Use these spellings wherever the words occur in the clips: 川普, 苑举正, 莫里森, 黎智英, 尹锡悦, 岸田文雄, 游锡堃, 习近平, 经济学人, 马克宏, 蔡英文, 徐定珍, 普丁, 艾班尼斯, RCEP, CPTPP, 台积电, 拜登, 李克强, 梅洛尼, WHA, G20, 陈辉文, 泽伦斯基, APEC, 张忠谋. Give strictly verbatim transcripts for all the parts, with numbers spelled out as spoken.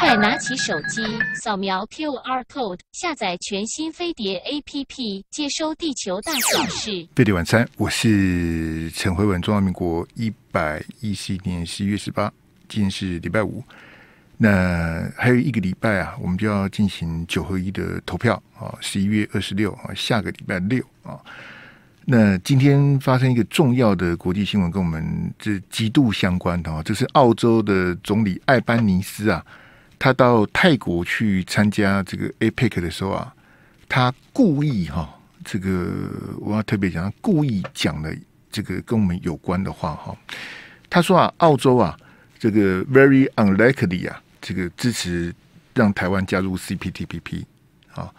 快拿起手机，扫描 Q R code， 下载全新飞碟 A P P， 接收地球大小事。飞碟晚餐，我是陈辉文。中华民国一百一十一年十一月十八，今天是礼拜五。那还有一个礼拜啊，我们就要进行九合一的投票啊，十一月二十六啊，下个礼拜六啊。那今天发生一个重要的国际新闻，跟我们这极度相关的，这是澳洲的总理艾班尼斯啊，他到泰国去参加这个 A P E C 的时候啊，他故意哈、啊，这个我要特别讲，他故意讲了这个跟我们有关的话哈、啊，他说啊，澳洲啊，这个 very unlikely 啊，这个支持让台湾加入 C P T P P 啊，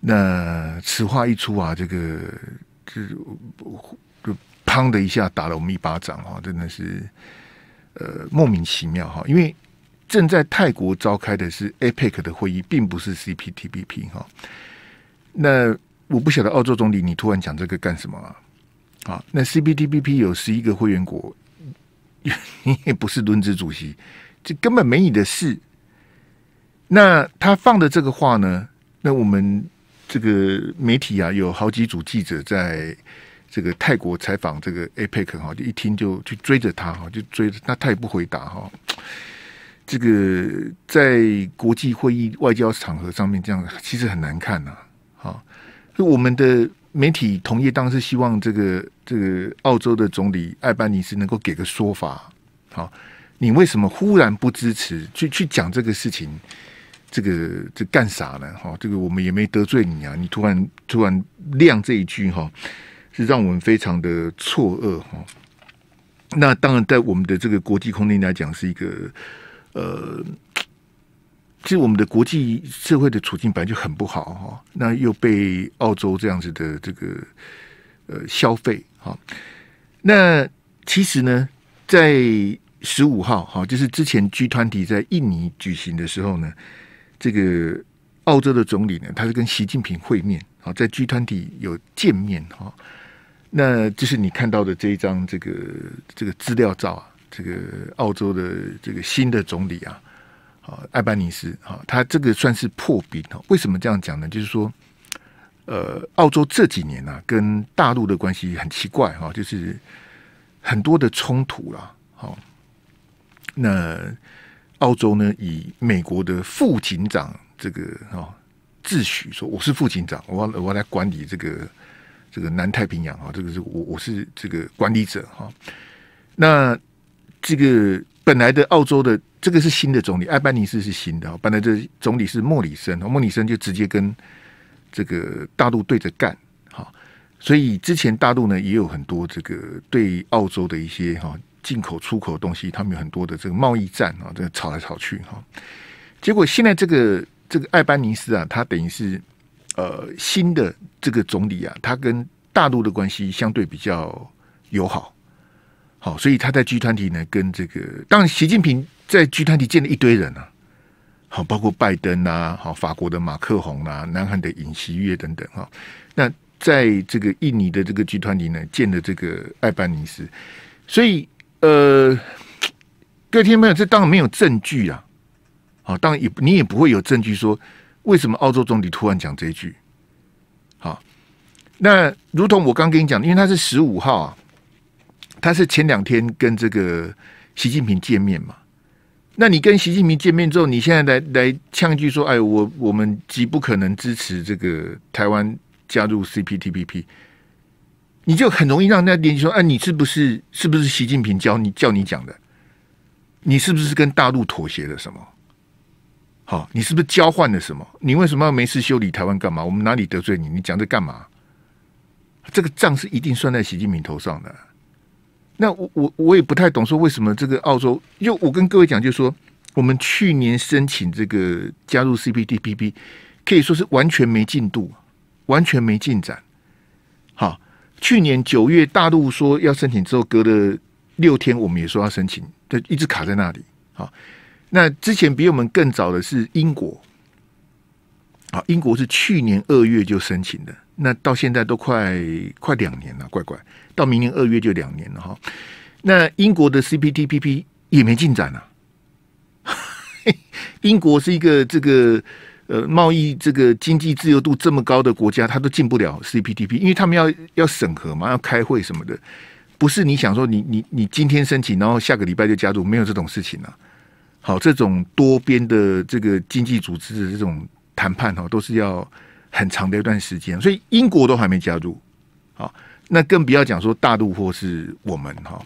那此话一出啊，这个。就砰的一下打了我们一巴掌啊！真的是呃莫名其妙哈，因为正在泰国召开的是 A P E C 的会议，并不是 C P T P P 哈。那我不晓得澳洲总理你突然讲这个干什么啊？啊，那 C P T P P 有十一个会员国，你也不是轮值主席，这根本没你的事。那他放的这个话呢？那我们。这个媒体啊，有好几组记者在这个泰国采访这个 A P E C 哈，就一听就去追着他哈，就追着，那他也不回答哈。这个在国际会议外交场合上面这样，其实很难看呐、啊。啊，我们的媒体同业当时希望这个这个澳洲的总理艾班尼斯能够给个说法。好，你为什么忽然不支持？去去讲这个事情？这个这干啥呢？哈、哦，这个我们也没得罪你啊！你突然突然亮这一句哈、哦，是让我们非常的错愕哈、哦。那当然，在我们的这个国际空间来讲，是一个呃，其实我们的国际社会的处境本来就很不好哈、哦。那又被澳洲这样子的这个呃消费哈、哦。那其实呢，在十五号哈、哦，就是之前 G 二十 在印尼举行的时候呢。这个澳洲的总理呢，他是跟习近平会面，好，在 G 二十 有见面哈。那就是你看到的这一张这个这个资料照啊，这个澳洲的这个新的总理啊，啊，艾班尼斯啊，他这个算是破冰哈。为什么这样讲呢？就是说，呃，澳洲这几年啊，跟大陆的关系很奇怪哈，就是很多的冲突啦，好，那。澳洲呢，以美国的副警长这个哦自诩说我是副警长，我要我要来管理这个这个南太平洋啊、哦，这个是我我是这个管理者哈、哦。那这个本来的澳洲的这个是新的总理，艾班尼斯是新的、哦，本来的总理是莫里森，莫里森就直接跟这个大陆对着干哈、哦，所以之前大陆呢也有很多这个对澳洲的一些哈。哦进口出口的东西，他们有很多的这个贸易战啊，这个吵来吵去哈、啊。结果现在这个这个艾班尼斯啊，他等于是呃新的这个总理啊，他跟大陆的关系相对比较友好，好，所以他在 G 二十 呢跟这个，当然习近平在 G 二十 见了一堆人啊，好，包括拜登啊，好，法国的马克宏啊，南韩的尹锡悦等等哈、啊。那在这个印尼的这个 G 二十 呢，见了这个艾班尼斯，所以。呃，各位听众朋友，这当然没有证据啊，好、哦，当然也你也不会有证据说为什么澳洲总理突然讲这一句，好、哦，那如同我刚跟你讲，因为他是十五号啊，他是前两天跟这个习近平见面嘛，那你跟习近平见面之后，你现在来来呛一句说，哎，我我们极不可能支持这个台湾加入 C P T P P。你就很容易让人家联系说，哎、啊，你是不是是不是习近平教你叫你讲的？你是不是跟大陆妥协了什么？好、哦，你是不是交换了什么？你为什么要没事修理台湾干嘛？我们哪里得罪你？你讲这干嘛？这个账是一定算在习近平头上的。那我我我也不太懂，说为什么这个澳洲？因为我跟各位讲，就是说我们去年申请这个加入 C P T P P， 可以说是完全没进度，完全没进展。好、哦。去年九月，大陆说要申请之后，隔了六天，我们也说要申请，就一直卡在那里。好，那之前比我们更早的是英国，啊，英国是去年二月就申请的，那到现在都快快两年了，乖乖，到明年二月就两年了哈。那英国的 C P T P P 也没进展啊英国是一个这个呃贸易这个经济自由度这么高的国家，它都进不了 C P T P， 因为他们要要审核嘛，要开会什么的。不是你想说你你你今天申请，然后下个礼拜就加入，没有这种事情啊。好，这种多边的这个经济组织的这种谈判哈、哦，都是要很长的一段时间，所以英国都还没加入。好，那更不要讲说大陆或是我们哈、哦。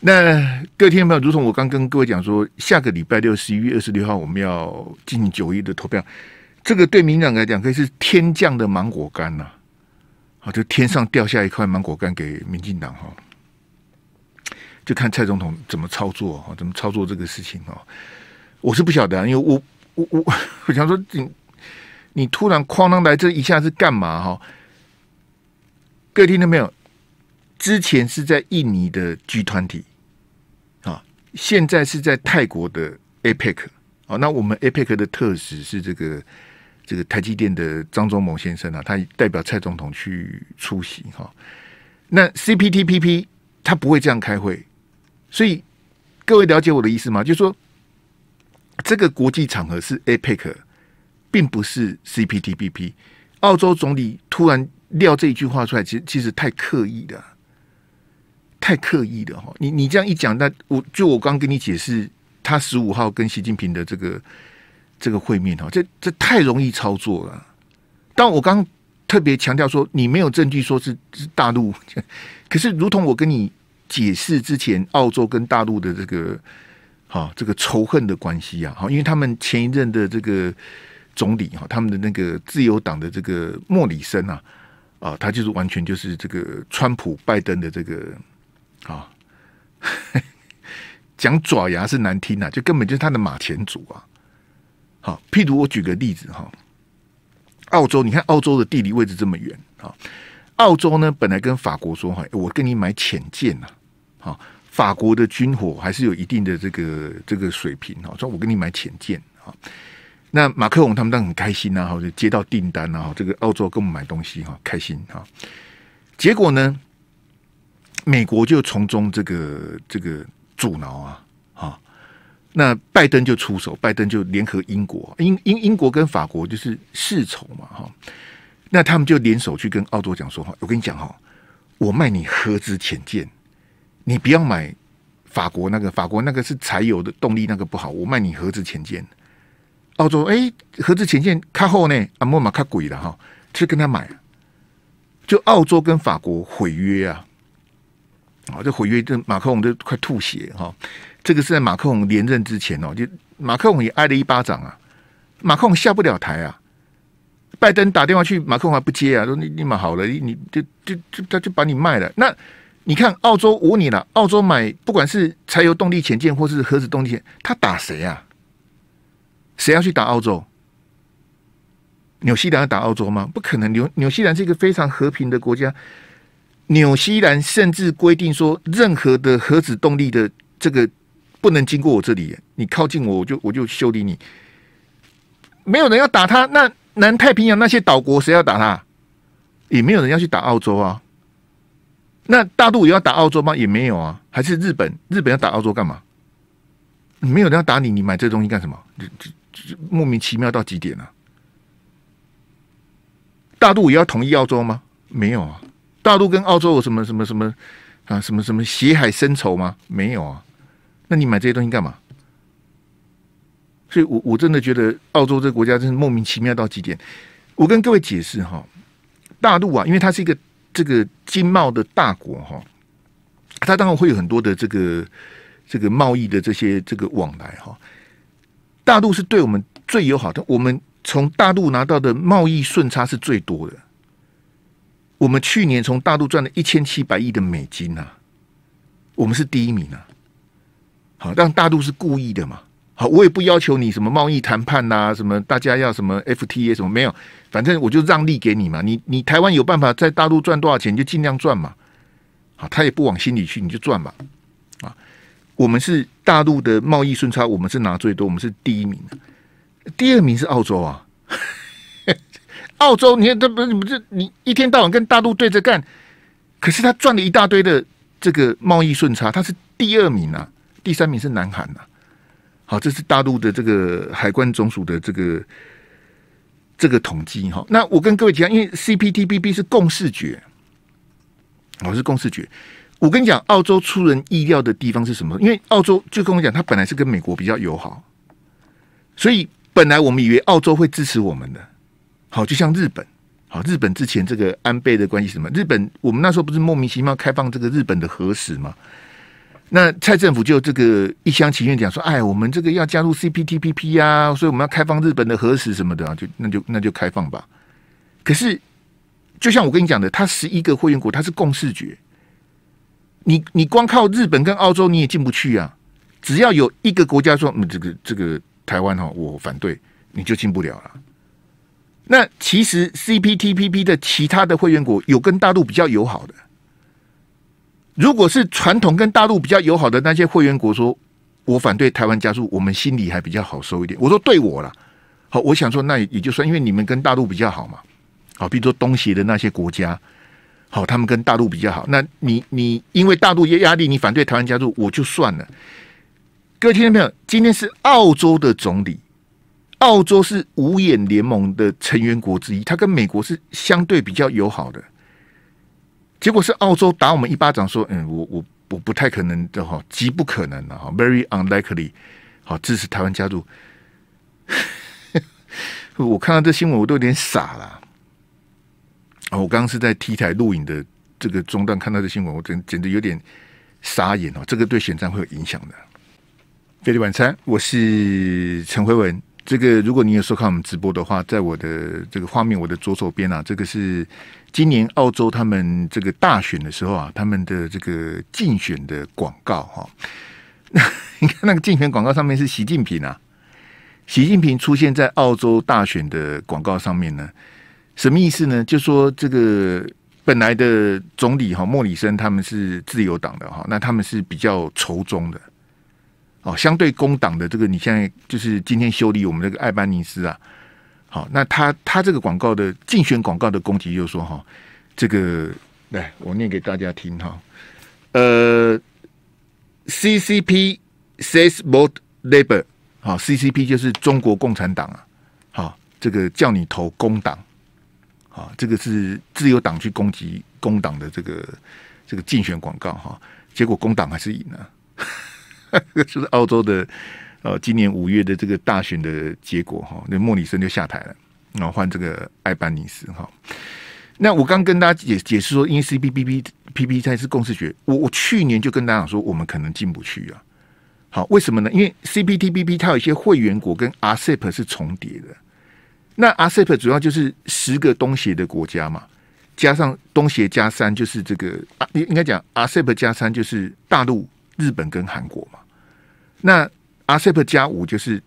那各位听众朋友，如同我刚跟各位讲说，下个礼拜六十一月二十六号我们要进行九一的投票，这个对民党来讲可以是天降的芒果干呐、啊。好，就天上掉下一块芒果干给民进党哈，就看蔡总统怎么操作哈，怎么操作这个事情哈。我是不晓得、啊，因为我我我我想说你你突然哐啷来这一下是干嘛哈？各位听到没有？之前是在印尼的 G 二十啊，现在是在泰国的 A P E C 啊。那我们 A P E C 的特使是这个。这个台积电的张忠谋先生啊，他代表蔡总统去出席哈、哦。那 C P T P P 他不会这样开会，所以各位了解我的意思吗？就是说这个国际场合是 A P E C， 并不是 C P T P P。澳洲总理突然撂这一句话出来，其实其实太刻意了，太刻意了哈、哦。你你这样一讲，那我就我刚跟你解释，他十五号跟习近平的这个。这个会面哈，这这太容易操作了。但我刚特别强调说，你没有证据说是是大陆，可是如同我跟你解释之前，澳洲跟大陆的这个好、哦、这个仇恨的关系啊，好，因为他们前一任的这个总理哈，他们的那个自由党的这个莫里森啊，啊，他就是完全就是这个川普拜登的这个啊，哦、讲爪牙是难听啊，就根本就是他的马前卒啊。好，譬如我举个例子哈，澳洲，你看澳洲的地理位置这么远啊，澳洲呢本来跟法国说哈，我跟你买潜舰呐，好，法国的军火还是有一定的这个这个水平哈，说我跟你买潜舰啊，那马克宏他们当然很开心呐，哈，就接到订单呐，哈，这个澳洲跟我们买东西哈，开心哈，结果呢，美国就从中这个这个阻挠啊。那拜登就出手，拜登就联合英国，英英英国跟法国就是世仇嘛哈，那他们就联手去跟澳洲讲说哈，我跟你讲哈，我卖你核子潜舰，你不要买法国那个，法国那个是柴油的动力那个不好，我卖你核子潜舰。澳洲哎、欸，核子潜舰较好呢，阿莫玛较贵了哈，去跟他买，就澳洲跟法国毁约啊，啊这毁约这马克宏都快吐血哈。这个是在马克宏连任之前哦，就马克宏也挨了一巴掌啊，马克宏下不了台啊，拜登打电话去，马克宏还不接啊，说你你买好了，你就就就他就把你卖了。那你看澳洲，我问你了，澳洲买不管是柴油动力潜舰或是核子动力潜，他打谁啊？谁要去打澳洲？纽西兰要打澳洲吗？不可能，纽纽西兰是一个非常和平的国家，纽西兰甚至规定说，任何的核子动力的这个。不能经过我这里，你靠近我，我就我就修理你。没有人要打他，那南太平洋那些岛国谁要打他？也没有人要去打澳洲啊。那大陆也要打澳洲吗？也没有啊。还是日本？日本要打澳洲干嘛？没有人要打你，你买这东西干什么？莫名其妙到极点啊！大陆也要统一澳洲吗？没有啊。大陆跟澳洲有什么什么什么啊？什么什么血海深仇吗？没有啊。那你买这些东西干嘛？所以我，我我真的觉得澳洲这个国家真是莫名其妙到极点。我跟各位解释哈，大陆啊，因为它是一个这个经贸的大国哈，它当然会有很多的这个这个贸易的这些这个往来哈。大陆是对我们最友好的，我们从大陆拿到的贸易顺差是最多的。我们去年从大陆赚了一千七百亿的美金呐、啊，我们是第一名啊。好，让大陆是故意的嘛？好，我也不要求你什么贸易谈判呐、啊，什么大家要什么 F T A 什么没有，反正我就让利给你嘛。你你台湾有办法在大陆赚多少钱，你就尽量赚嘛。好，他也不往心里去，你就赚吧。啊，我们是大陆的贸易顺差，我们是拿最多，我们是第一名。第二名是澳洲啊，澳洲你看，这不是不是你一天到晚跟大陆对着干，可是他赚了一大堆的这个贸易顺差，他是第二名啊。第三名是南韩呐、啊，好，这是大陆的这个海关总署的这个这个统计哈。那我跟各位讲，因为 C P T P P 是共识决，哦，是共识决。我跟你讲，澳洲出人意料的地方是什么？因为澳洲就跟我讲，它本来是跟美国比较友好，所以本来我们以为澳洲会支持我们的，好，就像日本。好，日本之前这个安倍的关系是什么？日本我们那时候不是莫名其妙开放这个日本的核食吗？那蔡政府就这个一厢情愿讲说，哎，我们这个要加入 C P T P P 啊，所以我们要开放日本的核食什么的啊，就那就那就开放吧。可是就像我跟你讲的，它十一个会员国它是共识决，你你光靠日本跟澳洲你也进不去啊。只要有一个国家说，嗯，这个这个台湾哈，我反对，你就进不了了。那其实 C P T P P 的其他的会员国有跟大陆比较友好的，如果是传统跟大陆比较友好的那些会员国说，我反对台湾加入，我们心里还比较好受一点。我说对我啦，好，我想说那也就算，因为你们跟大陆比较好嘛，好，比如说东协的那些国家，好，他们跟大陆比较好，那你你因为大陆压力，你反对台湾加入，我就算了。各位听众朋友，今天是澳洲的总理。澳洲是五眼联盟的成员国之一，它跟美国是相对比较友好的。结果是澳洲打我们一巴掌，说：“嗯，我我我不太可能的哈，极不可能的哈 ，very unlikely， 好支持台湾加入。”我看到这新闻，我都有点傻了。哦，我刚刚是在 T 台录影的这个中段看到这新闻，我真简直有点傻眼哦。这个对选战会有影响的。飞碟晚餐，我是陈辉文。这个，如果你有收看我们直播的话，在我的这个画面，我的左手边啊，这个是今年澳洲他们这个大选的时候啊，他们的这个竞选的广告哈、哦。你看那个竞选广告上面是习近平啊，习近平出现在澳洲大选的广告上面呢，什么意思呢？就说这个本来的总理哈、哦、莫里森他们是自由党的哈、哦，那他们是比较仇中的。哦，相对工党的这个，你现在就是今天修理我们这个艾班尼斯啊，好，那他他这个广告的竞选广告的攻击就是说哈，这个来我念给大家听哈，呃 ，C C P says vote Labour， 好 ，C C P 就是中国共产党啊，好，这个叫你投工党，好，这个是自由党去攻击工党的这个这个竞选广告哈，结果工党还是赢了。就是澳洲的，呃，今年五月的这个大选的结果哈，那莫里森就下台了，然后换这个艾班尼斯哈。那我刚跟大家解解释说，因为 C P T P P 它是共识决，我我去年就跟大家讲说，我们可能进不去啊。好，为什么呢？因为 C P T P P 它有一些会员国跟 R C E P 是重叠的。那 R C E P 主要就是十个东协的国家嘛，加上东协加三就是这个，啊、应该讲 R C E P 加三就是大陆。日本跟韩国嘛，那 R C E P 加五就是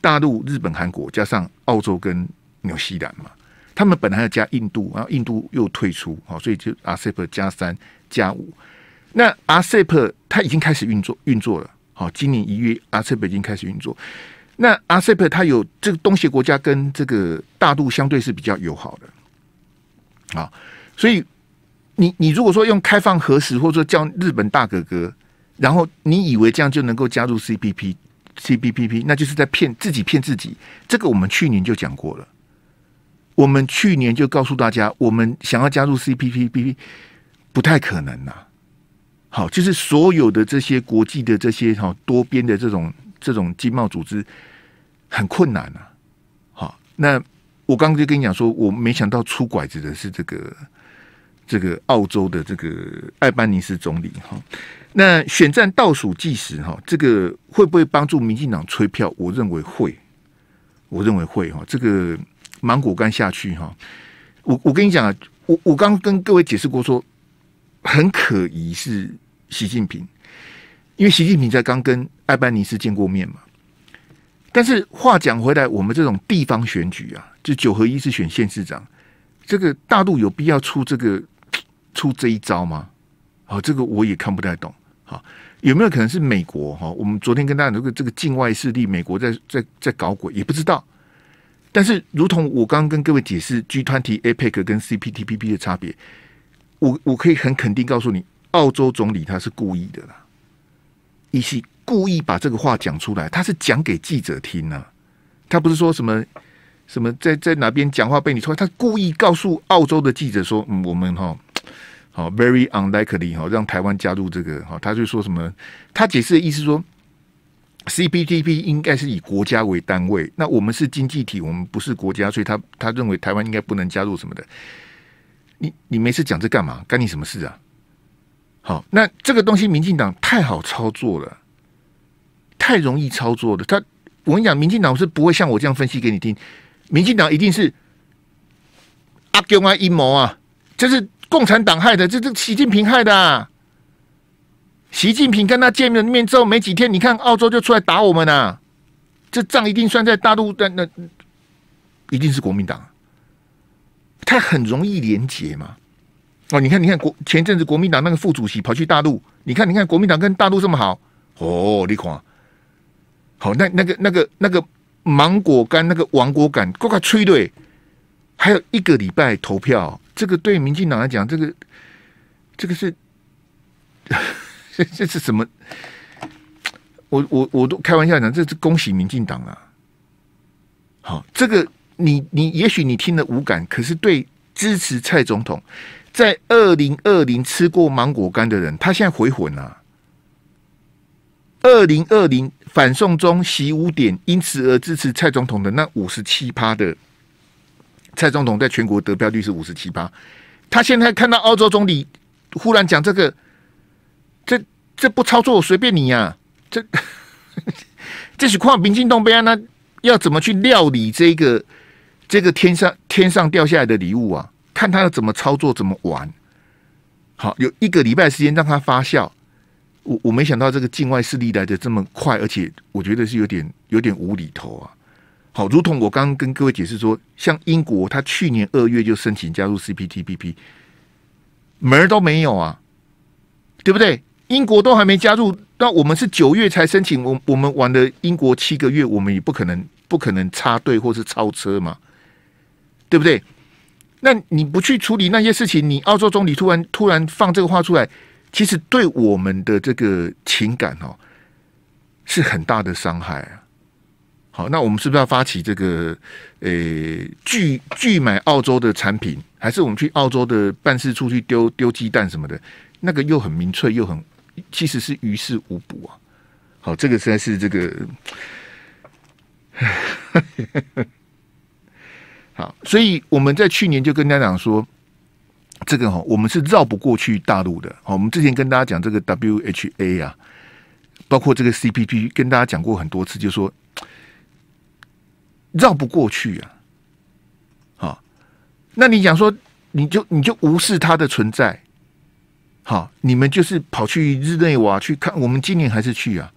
大陆、日本、韩国加上澳洲跟纽西兰嘛，他们本来要加印度，然后印度又退出，好，所以就 R C E P 加三加五。那 R C E P 它已经开始运作运作了，好，今年一月 R C E P 已经开始运作。那 R C E P 它有这个东协国家跟这个大陆相对是比较友好的，啊，所以你你如果说用开放核食，或者说叫日本大哥哥。然后你以为这样就能够加入 C P T P P， 那就是在骗自己骗自己。这个我们去年就讲过了，我们去年就告诉大家，我们想要加入 C P T P P 不太可能呐、啊。好，就是所有的这些国际的这些哈多边的这种这种经贸组织很困难呐、啊。好，那我刚刚就跟你讲说，我没想到出拐子的是这个。这个澳洲的这个艾班尼斯总理哈，那选战倒数计时哈，这个会不会帮助民进党吹票？我认为会，我认为会哈。这个芒果干下去哈，我我跟你讲啊，我我刚跟各位解释过说，很可疑是习近平，因为习近平才刚跟艾班尼斯见过面嘛。但是话讲回来，我们这种地方选举啊，就九合一是选县市长，这个大陆有必要出这个？出这一招吗？好、哦，这个我也看不太懂。好、哦，有没有可能是美国？哈、哦，我们昨天跟大家讲，这个境外势力，美国在在在搞鬼，也不知道。但是，如同我刚刚跟各位解释 G 二十、A P E C 跟 C P T P P 的差别，我我可以很肯定告诉你，澳洲总理他是故意的啦，一是故意把这个话讲出来，他是讲给记者听啊，他不是说什么什么在在哪边讲话被你出来，他故意告诉澳洲的记者说，嗯，我们哈。好 ，very unlikely 哈，让台湾加入这个哈，他就说什么？他解释的意思说 ，C P T P 应该是以国家为单位，那我们是经济体，我们不是国家，所以他他认为台湾应该不能加入什么的。你你没事讲这干嘛？干你什么事啊？好，那这个东西民进党太好操作了，太容易操作了。他我跟你讲，民进党是不会像我这样分析给你听，民进党一定是阿公啊阴谋啊，就是。共产党害的，这这习近平害的、啊。习近平跟他见了面之后没几天，你看澳洲就出来打我们啊，这仗一定算在大陆，那那一定是国民党。他很容易连结嘛。哦，你看，你看国前阵子国民党那个副主席跑去大陆，你看，你看国民党跟大陆这么好，哦，你看，好、哦，那那个那个那个芒果干那个王国感，够快吹对。还有一个礼拜投票，这个对民进党来讲，这个这个是这这是什么？我我我都开玩笑讲，这是恭喜民进党啊！好，这个你你也许你听了无感，可是对支持蔡总统在二零二零吃过芒果干的人，他现在回魂了、啊。二零二零反送中习污点，因此而支持蔡总统的那五十七趴的。蔡总统在全国得票率是五十七趴，他现在看到澳洲总理忽然讲这个，这这不操作我随便你呀、啊，这这是看民进党边那要怎么去料理这个这个天上天上掉下来的礼物啊？看他要怎么操作怎么玩。好，有一个礼拜时间让他发酵，我我没想到这个境外势力来的这么快，而且我觉得是有点有点无厘头啊。好，如同我刚刚跟各位解释说，像英国，他去年二月就申请加入 C P T P P， 门儿都没有啊，对不对？英国都还没加入，那我们是九月才申请，我我们玩了英国七个月，我们也不可能不可能插队或是超车嘛，对不对？那你不去处理那些事情，你澳洲总理突然突然放这个话出来，其实对我们的这个情感哦，是很大的伤害啊。好，那我们是不是要发起这个，呃、欸，拒拒买澳洲的产品，还是我们去澳洲的办事处去丢丢鸡蛋什么的？那个又很民粹，又很其实是于事无补啊。好，这个实在是这个，好，所以我们在去年就跟大家讲说，这个哈，我们是绕不过去大陆的。好，我们之前跟大家讲这个 W H A 啊，包括这个 C P T P P， 跟大家讲过很多次，就说。绕不过去啊！好、哦，那你讲说，你就你就无视它的存在，好、哦，你们就是跑去日内瓦去看，我们今年还是去啊？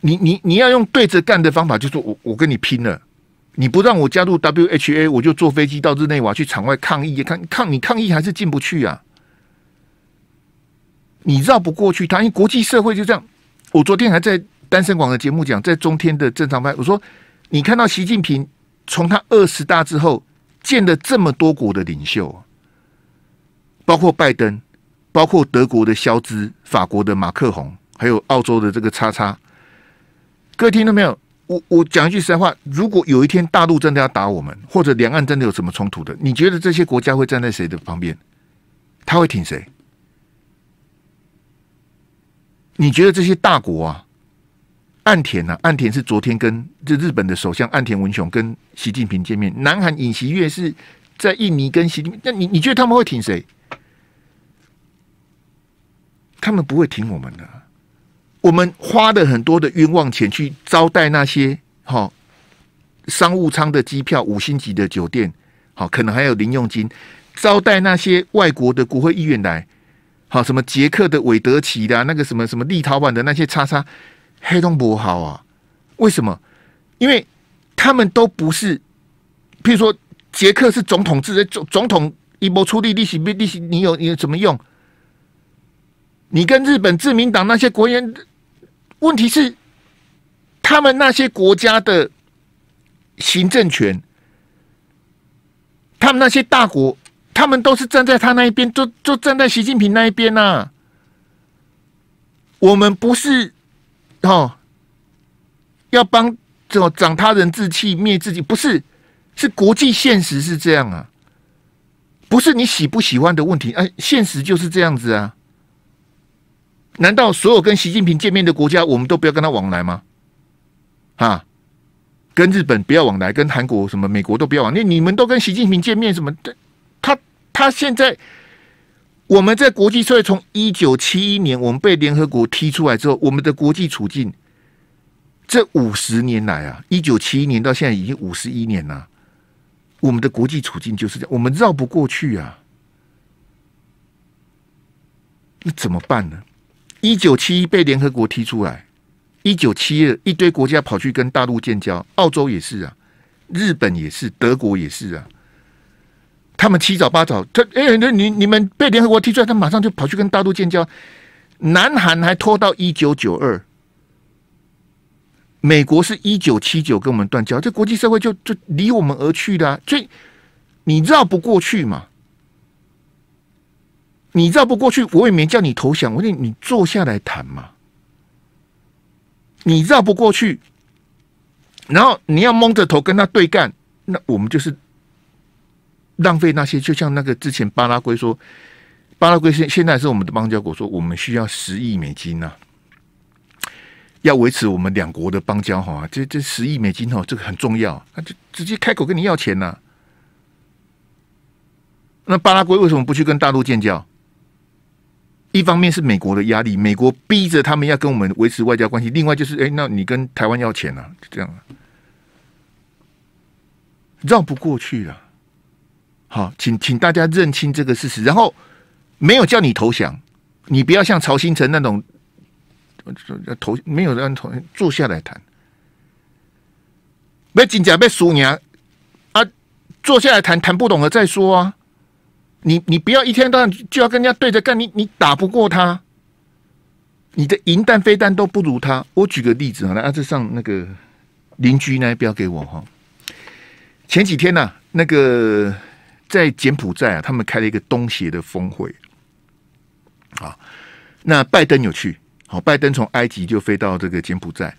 你你你要用对着干的方法，就说我我跟你拼了，你不让我加入 W H A， 我就坐飞机到日内瓦去场外抗议，看抗你抗议还是进不去啊？你绕不过去它，因为国际社会就这样。我昨天还在。单身广的节目讲，在中天的正常派，我说你看到习近平从他二十大之后见了这么多国的领袖、啊，包括拜登，包括德国的肖兹、法国的马克宏，还有澳洲的这个叉叉。各位听到没有？我我讲一句实在话，如果有一天大陆真的要打我们，或者两岸真的有什么冲突的，你觉得这些国家会站在谁的旁边？他会挺谁？你觉得这些大国啊？岸田啊，岸田是昨天跟这日本的首相岸田文雄跟习近平见面。南韩尹锡悦是在印尼跟习近平，那你你觉得他们会挺谁？他们不会挺我们的、啊。我们花了很多的冤枉钱去招待那些好、哦、商务舱的机票、五星级的酒店，好、哦、可能还有零用金，招待那些外国的国会议员来，好、哦、什么捷克的韦德奇的、啊，那个什么什么立陶宛的那些叉叉。黑洞不好啊？为什么？因为他们都不是，譬如说捷克是总统制，总总统一波出力，利息利息，你有你有怎么用？你跟日本自民党那些国员，问题是他们那些国家的行政权，他们那些大国，他们都是站在他那一边，就就站在习近平那一边呐、啊。我们不是哦要帮这种长他人志气灭自己，不是，是国际现实是这样啊，不是你喜不喜欢的问题，哎、啊，现实就是这样子啊。难道所有跟习近平见面的国家，我们都不要跟他往来吗？啊，跟日本不要往来，跟韩国什么美国都不要往来，你们都跟习近平见面什么的，他他现在。我们在国际社会从一九七一年我们被联合国踢出来之后，我们的国际处境这五十年来啊，一九七一年到现在已经五十一年了，我们的国际处境就是这样，我们绕不过去啊，那怎么办呢？一九七一被联合国踢出来，一九七二一堆国家跑去跟大陆建交，澳洲也是啊，日本也是，德国也是啊。他们七早八早，他哎、欸，你你们被联合国踢出来，他马上就跑去跟大陆建交。南韩还拖到一九九二，美国是一九七九跟我们断交，这国际社会就就离我们而去的、啊，所以你绕不过去嘛，你绕不过去，我也没叫你投降，我说你坐下来谈嘛，你绕不过去，然后你要蒙着头跟他对干，那我们就是。浪费那些，就像那个之前巴拉圭说，巴拉圭现现在是我们的邦交国，说我们需要十亿美金啊，要维持我们两国的邦交哈、啊，这这十亿美金哈、啊，这个很重要，他就直接开口跟你要钱呐、啊。那巴拉圭为什么不去跟大陆建交？一方面是美国的压力，美国逼着他们要跟我们维持外交关系，另外就是哎、欸，那你跟台湾要钱啊，就这样、啊，绕不过去了、啊。好，请请大家认清这个事实，然后没有叫你投降，你不要像曹兴诚那种投，没有人投，坐下来谈。要真正要输赢啊，坐下来谈，谈不懂了再说啊。你你不要一天到晚就要跟人家对着干，你你打不过他，你的银弹飞弹都不如他。我举个例子啊，来啊，这上那个邻居那一标给我哈。前几天呢、啊，那个。在柬埔寨啊，他们开了一个东协的峰会，啊，那拜登有去，好，拜登从埃及就飞到这个柬埔寨。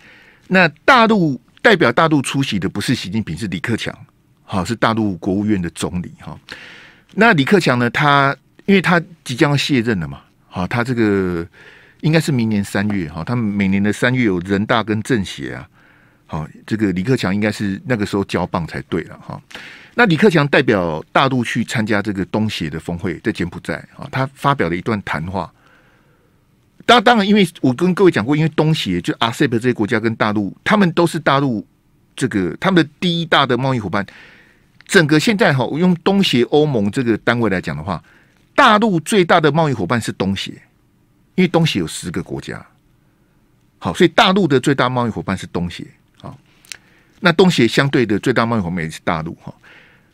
那大陆代表大陆出席的不是习近平，是李克强，好，是大陆国务院的总理哈。那李克强呢，他因为他即将要卸任了嘛，好，他这个应该是明年三月哈，他们每年的三月有人大跟政协啊，好，这个李克强应该是那个时候交棒才对了哈。那李克强代表大陆去参加这个东协的峰会，在柬埔寨啊，他发表了一段谈话。当当然，因为我跟各位讲过，因为东协就 R C E P 这些国家跟大陆，他们都是大陆这个他们的第一大的贸易伙伴。整个现在哈，我用东协欧盟这个单位来讲的话，大陆最大的贸易伙伴是东协，因为东协有十个国家。好，所以大陆的最大贸易伙伴是东协啊。那东协相对的最大贸易伙伴也是大陆哈。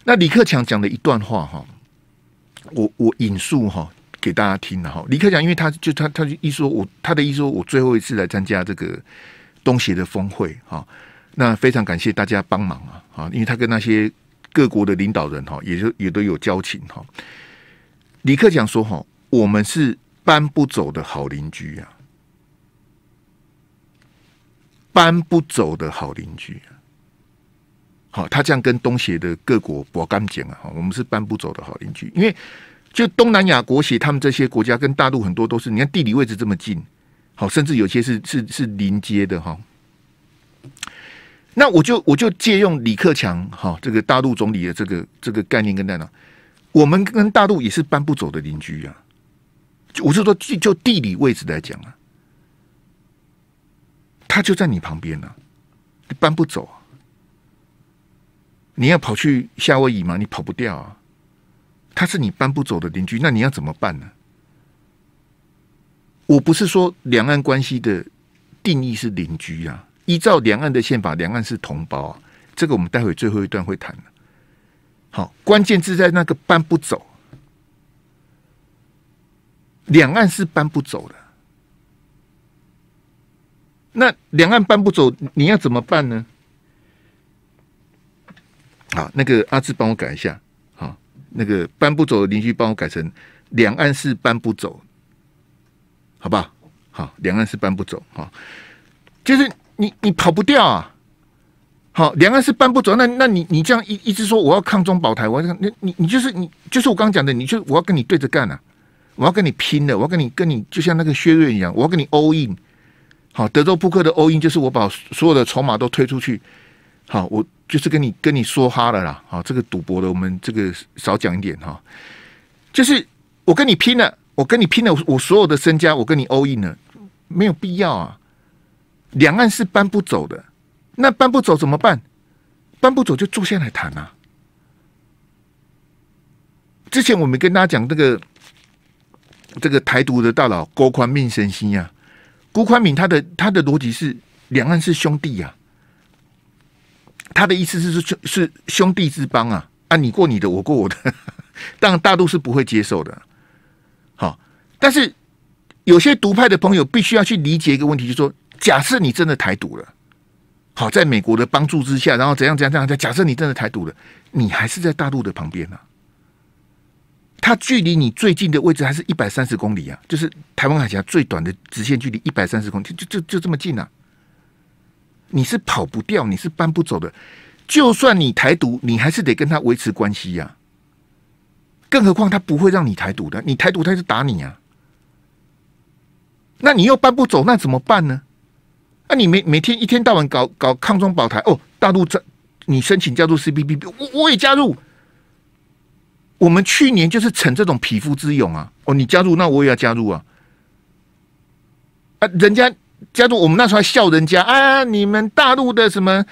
那李克强讲的一段话哈，我我引述哈给大家听了哈。李克强因为他就他他就一说我他的意思说我最后一次来参加这个东协的峰会哈，那非常感谢大家帮忙啊啊，因为他跟那些各国的领导人哈，也就也都有交情哈。李克强说哈，我们是搬不走的好邻居啊，搬不走的好邻居啊。好，他这样跟东协的各国博干讲啊，我们是搬不走的好邻居，因为就东南亚国协他们这些国家跟大陆很多都是，你看地理位置这么近，好，甚至有些是是是邻接的哈。那我就我就借用李克强哈这个大陆总理的这个这个概念跟大家，我们跟大陆也是搬不走的邻居啊。我是说就地理位置来讲啊，他就在你旁边啊，你搬不走啊。你要跑去夏威夷吗？你跑不掉啊！他是你搬不走的邻居，那你要怎么办呢？我不是说两岸关系的定义是邻居啊，依照两岸的宪法，两岸是同胞啊。这个我们待会最后一段会谈的。好，关键是在那个搬不走，两岸是搬不走的。那两岸搬不走，你要怎么办呢？好，那个阿志帮我改一下。好，那个搬不走的邻居帮我改成两岸是搬不走，好不好？好，两岸是搬不走哈，就是你你跑不掉啊。好，两岸是搬不走，那那你你这样一一直说我要抗中保台，我你你你就是你就是我刚讲的，你就我要跟你对着干啊，我要跟你拼的，我要跟你跟你就像那个薛岳一样，我要跟你 all in。好，德州扑克的 all in 就是我把所有的筹码都推出去。好，我就是跟你跟你说哈了啦。好，这个赌博的我们这个少讲一点哈。就是我跟你拼了，我跟你拼了，我所有的身家我跟你 all in 了，没有必要啊。两岸是搬不走的，那搬不走怎么办？搬不走就坐下来谈啊。之前我们跟大家讲这个这个台独的大佬郭宽命神心呀、啊。辜宽敏他的他的逻辑是两岸是兄弟呀、啊，他的意思是是是兄弟之邦啊啊，你过你的，我过我的，当然大陆是不会接受的。好，但是有些独派的朋友必须要去理解一个问题，就是说，假设你真的台独了，好，在美国的帮助之下，然后怎样怎样怎样，假设你真的台独了，你还是在大陆的旁边啊，它距离你最近的位置还是一百三十公里啊，就是台湾海峡最短的直线距离一百三十公里，就就就这么近啊！你是跑不掉，你是搬不走的。就算你台独，你还是得跟他维持关系呀、啊。更何况他不会让你台独的，你台独他就打你啊。那你又搬不走，那怎么办呢？啊，你每每天一天到晚搞搞抗中保台哦，大陆在你申请加入 C P T P P， 我我也加入。我们去年就是逞这种匹夫之勇啊！哦，你加入，那我也要加入啊！啊，人家加入，我们那时候还笑人家啊！你们大陆的什么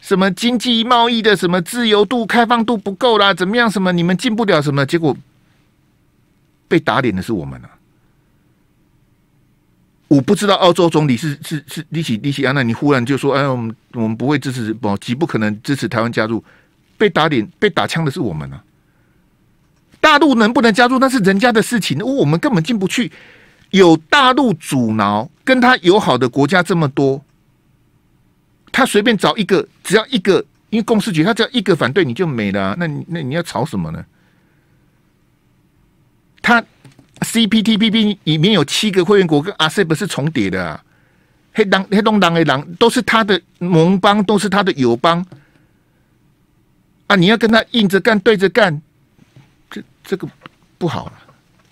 什么经济贸易的什么自由度、开放度不够啦，怎么样？什么你们进不了什么？结果被打脸的是我们啊！我不知道澳洲总理是是是李喜李喜安娜，你忽然就说哎，我们我们不会支持，不极不可能支持台湾加入，被打脸、被打枪的是我们啊！大陆能不能加入那是人家的事情，我们根本进不去。有大陆阻挠，跟他友好的国家这么多，他随便找一个，只要一个，因为共识局，他只要一个反对你就没了、啊。那你那你要吵什么呢？他 C P T P P 里面有七个会员国跟 R C E P 是重叠的、啊，黑狼黑东狼黑狼都是他的盟邦，都是他的友邦啊！你要跟他硬着干，对着干。这这个不好了，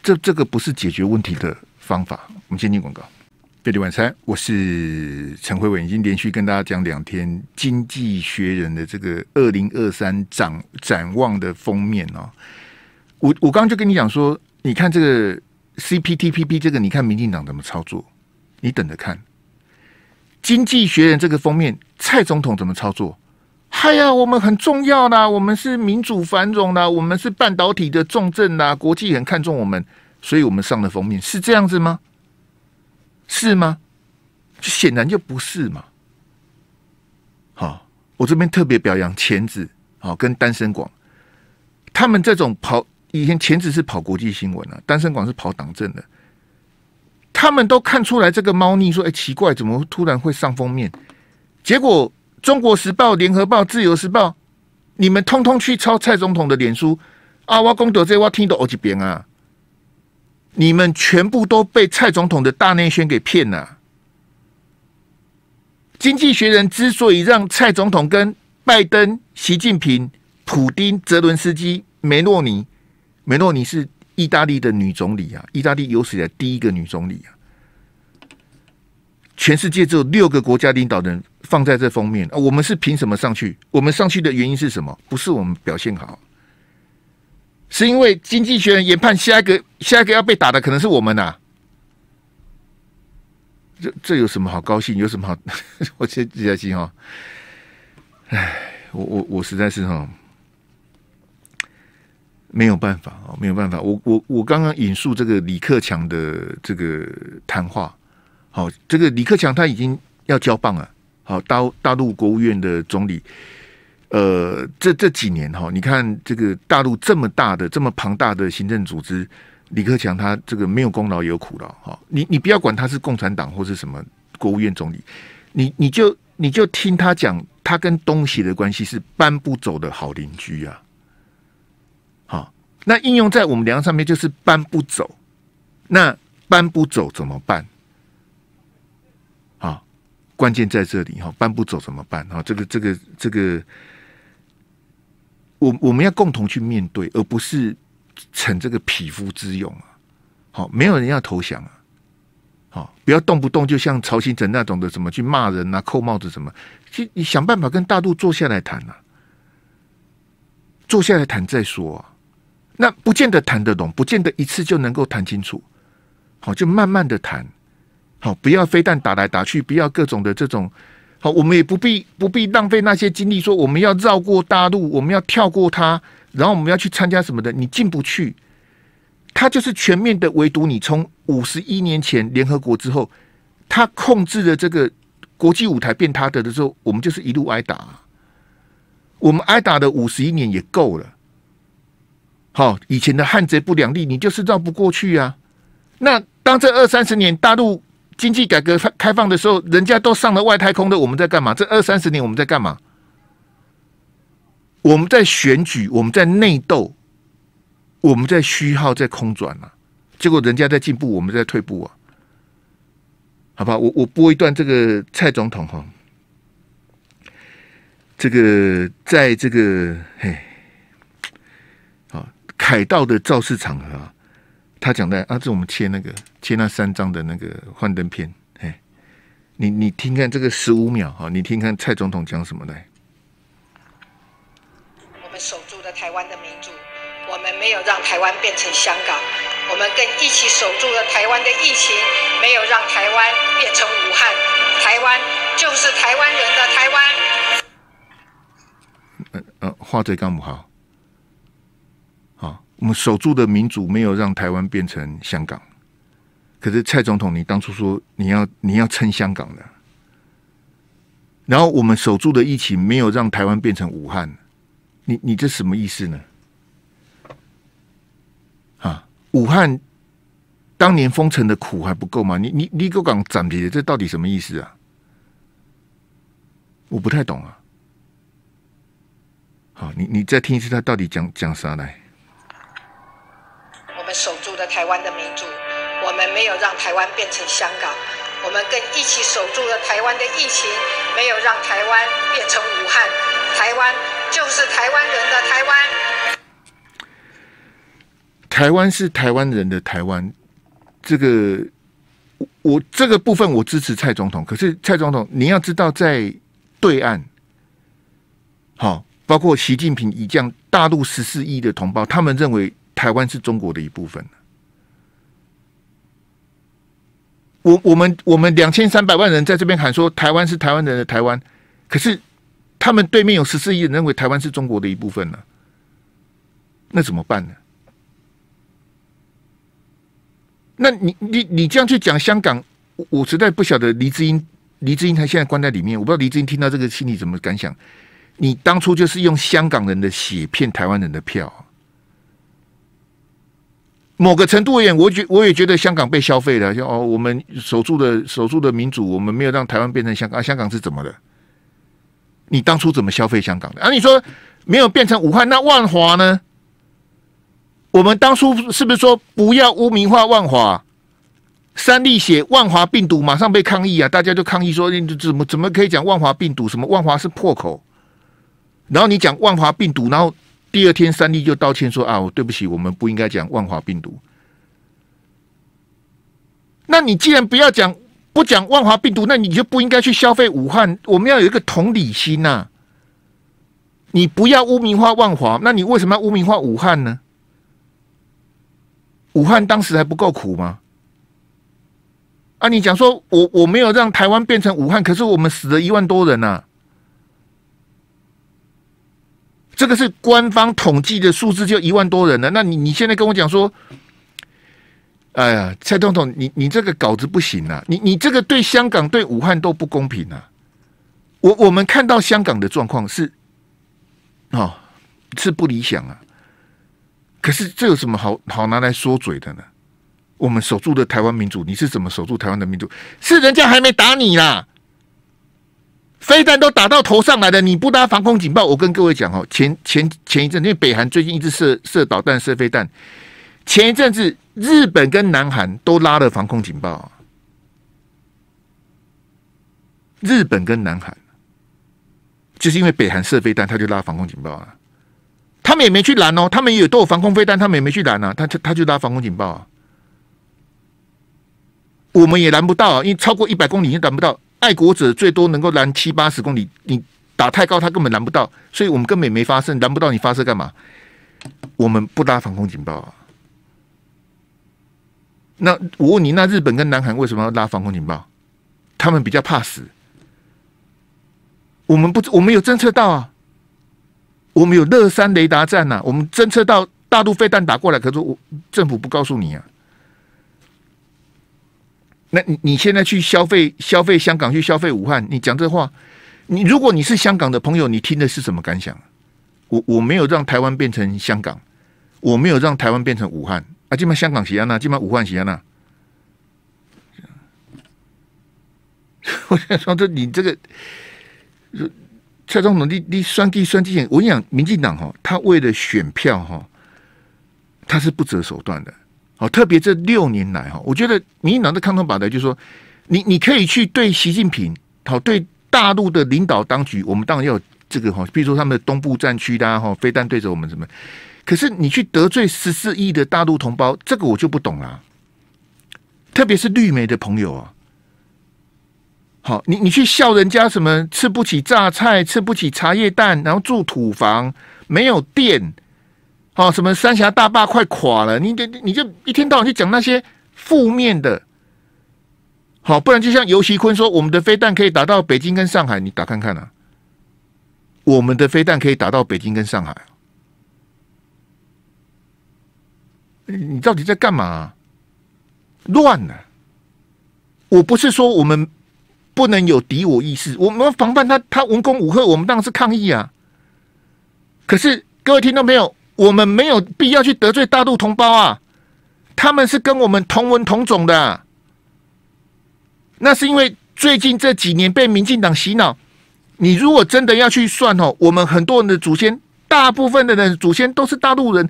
这这个不是解决问题的方法。我们先进广告。贝蒂晚餐，我是陈慧文，已经连续跟大家讲两天《经济学人》的这个二零二三展展望的封面哦。我我刚刚就跟你讲说，你看这个 C P T P P 这个，你看民进党怎么操作，你等着看。《经济学人》这个封面，蔡总统怎么操作？嗨呀，我们很重要啦，我们是民主繁荣啦，我们是半导体的重镇啦，国际很看重我们，所以我们上了封面，是这样子吗？是吗？显然就不是嘛。好，我这边特别表扬钳子，好跟单身广，他们这种跑以前钳子是跑国际新闻啊，单身广是跑党政的，他们都看出来这个猫腻，说哎、欸、奇怪，怎么突然会上封面？结果。中国时报、联合报、自由时报，你们通通去抄蔡总统的脸书啊！我讲到这，我听到耳几边啊！你们全部都被蔡总统的大内宣给骗了、啊。经济学人之所以让蔡总统跟拜登、习近平、普丁、泽伦斯基、梅洛尼，梅洛尼是意大利的女总理啊，意大利有史以来第一个女总理啊。全世界只有六个国家领导人放在这封面、啊、我们是凭什么上去？我们上去的原因是什么？不是我们表现好，是因为经济学人研判下一个下一个要被打的可能是我们啊。这这有什么好高兴？有什么好？我先记下心哈。哎，我我我实在是哈、哦，没有办法啊、哦，没有办法。我我我刚刚引述这个李克强的这个谈话。好、哦，这个李克强他已经要交棒了。好、哦，大大陆国务院的总理，呃，这这几年哈、哦，你看这个大陆这么大的、这么庞大的行政组织，李克强他这个没有功劳也有苦劳。哈、哦，你你不要管他是共产党或是什么国务院总理，你你就你就听他讲，他跟东协的关系是搬不走的好邻居啊。好、哦，那应用在我们两岸上面就是搬不走，那搬不走怎么办？关键在这里哈，搬不走怎么办啊？这个这个这个，我我们要共同去面对，而不是逞这个匹夫之勇啊！好，没有人要投降啊！好，不要动不动就像曹兴诚那种的什么去骂人啊、扣帽子什么，去你想办法跟大陆坐下来谈啊，坐下来谈再说啊。那不见得谈得拢，不见得一次就能够谈清楚。好，就慢慢的谈。好，不要飞弹打来打去，不要各种的这种。好，我们也不必不必浪费那些精力，说我们要绕过大陆，我们要跳过它，然后我们要去参加什么的，你进不去。它就是全面的围堵你。从五十一年前联合国之后，它控制了这个国际舞台变它的的时候，我们就是一路挨打、啊。我们挨打的五十一年也够了。好，以前的汉贼不两立，你就是绕不过去啊。那当这二三十年大陆经济改革开放的时候，人家都上了外太空的，我们在干嘛？这二三十年我们在干嘛？我们在选举，我们在内斗，我们在虚耗，在空转啊。结果人家在进步，我们在退步啊。好吧，我我播一段这个蔡总统哈，这个在这个嘿。凯道的造势场合啊，他讲的啊，这我们切那个切那三张的那个幻灯片，哎，你你听看这个十五秒啊，你听看蔡总统讲什么来？我们守住了台湾的民主，我们没有让台湾变成香港，我们更一起守住了台湾的疫情，没有让台湾变成武汉，台湾就是台湾人的台湾。呃呃，话最刚不好。我们守住的民主没有让台湾变成香港，可是蔡总统，你当初说你要你要撑香港的，然后我们守住的疫情没有让台湾变成武汉，你你这什么意思呢？啊，武汉当年封城的苦还不够吗？你你你给我讲暂别，这到底什么意思啊？我不太懂啊。好，你你再听一次，他到底讲讲啥来？我们守住了台湾的民主，我们没有让台湾变成香港，我们更一起守住了台湾的疫情，没有让台湾变成武汉，台湾就是台湾人的台湾。台湾是台湾人的台湾，这个我这个部分我支持蔡总统，可是蔡总统你要知道，在对岸，好，包括习近平以降大陆十四亿的同胞，他们认为台湾是中国的一部分。我我们我们两千三百万人在这边喊说台湾是台湾人的台湾，可是他们对面有十四亿人认为台湾是中国的一部分呢、啊，那怎么办呢？那你你你这样去讲香港，我我实在不晓得黎智英，黎智英他现在关在里面，我不知道黎智英听到这个心里怎么感想。你当初就是用香港人的血骗台湾人的票、啊。某个程度而言，我觉我也觉得香港被消费了。就哦，我们守住的守住的民主，我们没有让台湾变成香港、啊。香港是怎么了？你当初怎么消费香港的？啊，你说没有变成武汉，那万华呢？我们当初是不是说不要污名化万华？三立写万华病毒，马上被抗议啊！大家就抗议说，你怎么怎么可以讲万华病毒？什么万华是破口？然后你讲万华病毒，然后。第二天，三立就道歉说：“啊，我对不起，我们不应该讲万华病毒。”那你既然不要讲，不讲万华病毒，那你就不应该去消费武汉。我们要有一个同理心呐、啊！你不要污名化万华，那你为什么要污名化武汉呢？武汉当时还不够苦吗？啊，你讲说我我没有让台湾变成武汉，可是我们死了一万多人呐、啊。这个是官方统计的数字，就一万多人了。那你你现在跟我讲说，哎呀，蔡总统，你你这个稿子不行啊！你你这个对香港、对武汉都不公平啊！我我们看到香港的状况是，哦，是不理想啊。可是这有什么好好拿来说嘴的呢？我们守住的台湾民主，你是怎么守住台湾的民主？是人家还没打你啦。飞弹都打到头上来了，你不打防空警报，我跟各位讲哦，前前前一阵，因为北韩最近一直射射导弹、射飞弹，前一阵子日本跟南韩都拉了防空警报、啊，日本跟南韩，就是因为北韩射飞弹，他就拉防空警报啊。他们也没去拦哦，他们也有都有防空飞弹，他们也没去拦啊，他他就拉防空警报啊。我们也拦不到、啊，因为超过一百公里也拦不到。爱国者最多能够拦七八十公里，你打太高，他根本拦不到，所以我们根本没发射，拦不到你发射干嘛？我们不拉防空警报啊。那我问你，那日本跟南韩为什么要拉防空警报？他们比较怕死。我们不，我们有侦测到啊，我们有乐山雷达站呐、啊，我们侦测到大陆飞弹打过来，可是我政府不告诉你啊。那你你现在去消费消费香港，去消费武汉，你讲这话，你如果你是香港的朋友，你听的是什么感想？我我没有让台湾变成香港，我没有让台湾变成武汉。啊，今嘛香港是安那，今嘛武汉是安那。我想说，这你这个蔡总统，你你算计算计，我跟你讲，民进党哈，他为了选票哈，他是不择手段的。好，特别这六年来哈，我觉得民进党的抗中保台，就是说，你你可以去对习近平，好对大陆的领导当局，我们当然要有这个哈，比如说他们的东部战区啦，哈，飞弹对着我们什么。可是你去得罪十四亿的大陆同胞，这个我就不懂了、啊。特别是绿媒的朋友啊，好，你你去笑人家什么吃不起榨菜，吃不起茶叶蛋，然后住土房，没有电，好、哦，什么三峡大坝快垮了，你你你就一天到晚去讲那些负面的，好，不然就像游锡堃说，我们的飞弹可以打到北京跟上海，你打看看啊，我们的飞弹可以打到北京跟上海。你到底在干嘛、啊？乱了、啊！我不是说我们不能有敌我意识，我们防范他他文攻武吓，我们当然是抗议啊。可是各位听众朋友，我们没有必要去得罪大陆同胞啊，他们是跟我们同文同种的、啊。那是因为最近这几年被民进党洗脑。你如果真的要去算哦，我们很多人的祖先，大部分的人祖先都是大陆人。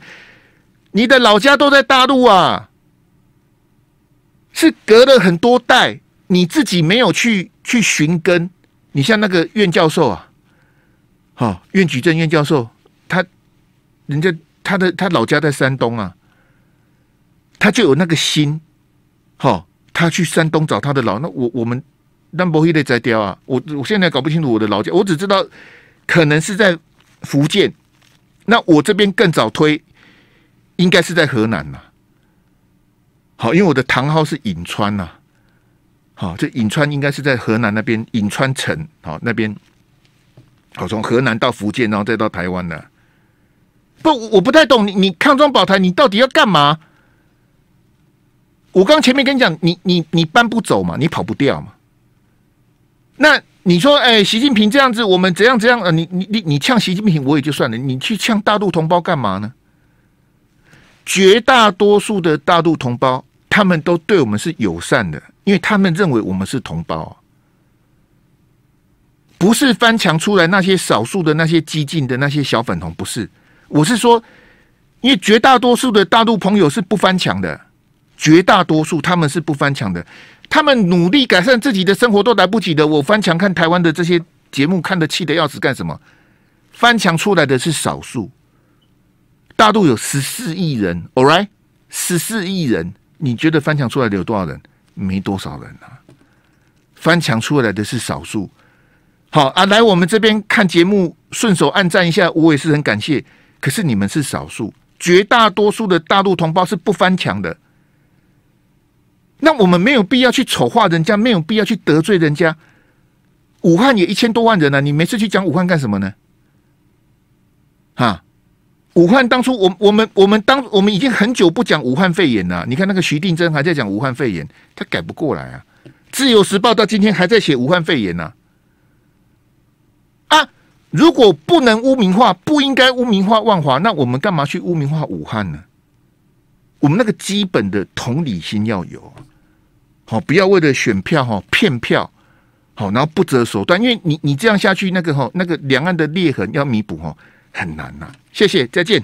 你的老家都在大陆啊，是隔了很多代，你自己没有去去寻根。你像那个苑教授啊，好、哦，苑举正苑教授，他人家他的他老家在山东啊，他就有那个心，好、哦，他去山东找他的老那我我们那不会的摘掉啊，我我现在搞不清楚我的老家，我只知道可能是在福建，那我这边更早推。应该是在河南呐、啊，好，因为我的堂号是颍川呐、啊，好，这颍川应该是在河南那边，颍川城，好那边，好从河南到福建，然后再到台湾的、啊。不，我不太懂你，你抗中保台，你到底要干嘛？我刚前面跟你讲，你你你搬不走嘛，你跑不掉嘛。那你说，哎、欸，习近平这样子，我们怎样怎样？呃，你你你你呛习近平我也就算了，你去呛大陆同胞干嘛呢？绝大多数的大陆同胞，他们都对我们是友善的，因为他们认为我们是同胞、啊，不是翻墙出来那些少数的那些激进的那些小粉红，不是。我是说，因为绝大多数的大陆朋友是不翻墙的，绝大多数他们是不翻墙的，他们努力改善自己的生活都来不及的。我翻墙看台湾的这些节目，看得气得要死，干什么？翻墙出来的是少数。大陆有十四亿人 ，all right， 十四亿人，你觉得翻墙出来的有多少人？没多少人啊，翻墙出来的是少数。好啊，来我们这边看节目，顺手按赞一下，我也是很感谢。可是你们是少数，绝大多数的大陆同胞是不翻墙的。那我们没有必要去丑化人家，没有必要去得罪人家。武汉也一千多万人了、啊，你没事去讲武汉干什么呢？哈？武汉当初，我我们我们当我们已经很久不讲武汉肺炎了。你看那个徐定珍还在讲武汉肺炎，他改不过来啊。自由时报到今天还在写武汉肺炎呢、啊。啊，如果不能污名化，不应该污名化万华，那我们干嘛去污名化武汉呢？我们那个基本的同理心要有，好、哦，不要为了选票哈、哦、骗票，好、哦，然后不择手段，因为你你这样下去，那个哈、哦、那个两岸的裂痕要弥补哈。很难呐、啊，谢谢，再见。